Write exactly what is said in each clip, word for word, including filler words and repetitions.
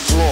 floor.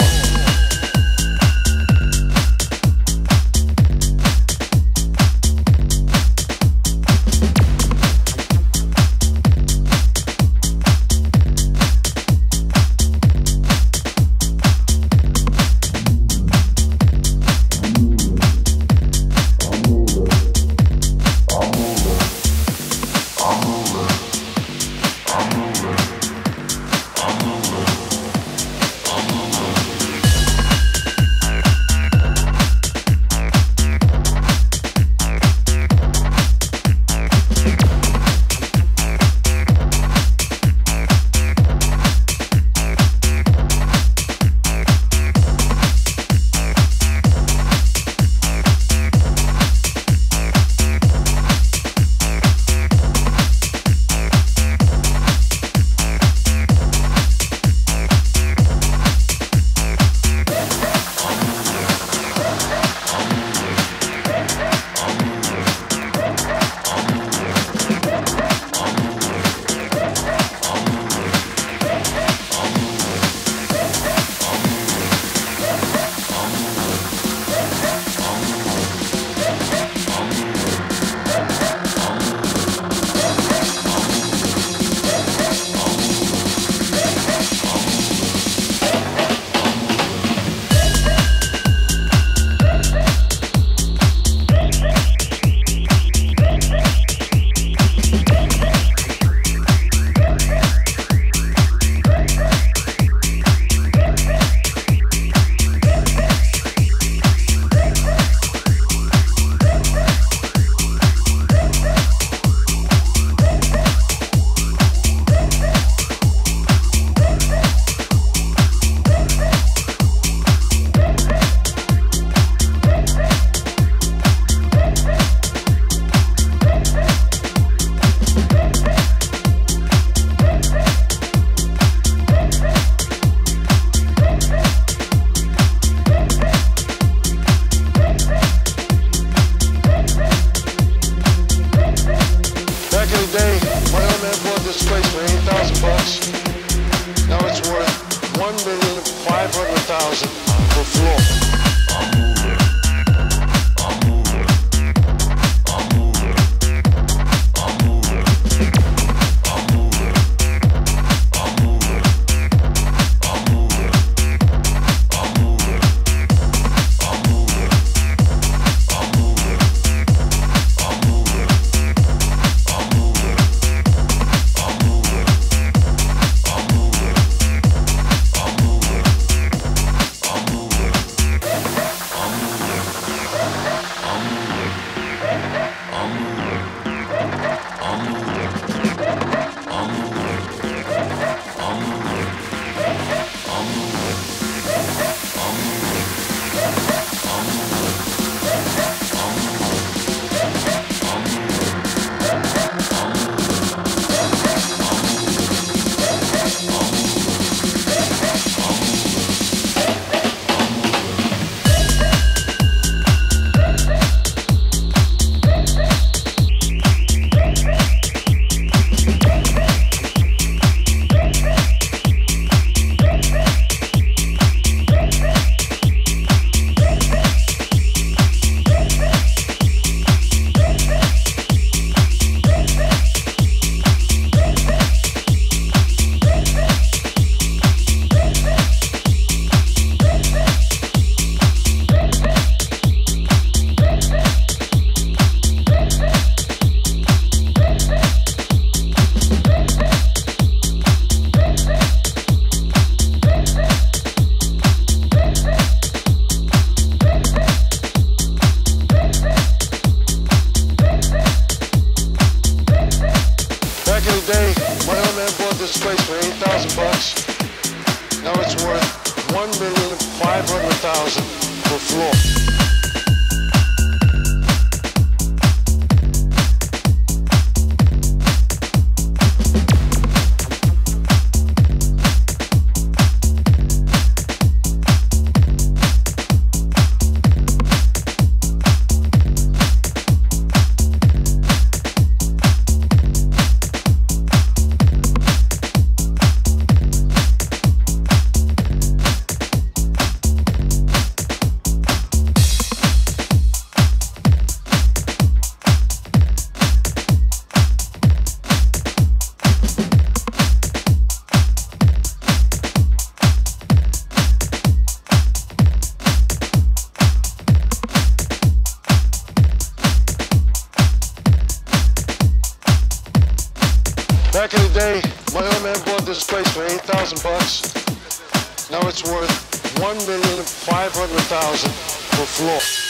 one million five hundred thousand per floor. one million five hundred thousand per floor. Back in the day, my old man bought this place for eight thousand bucks. Now it's worth one million five hundred thousand per floor.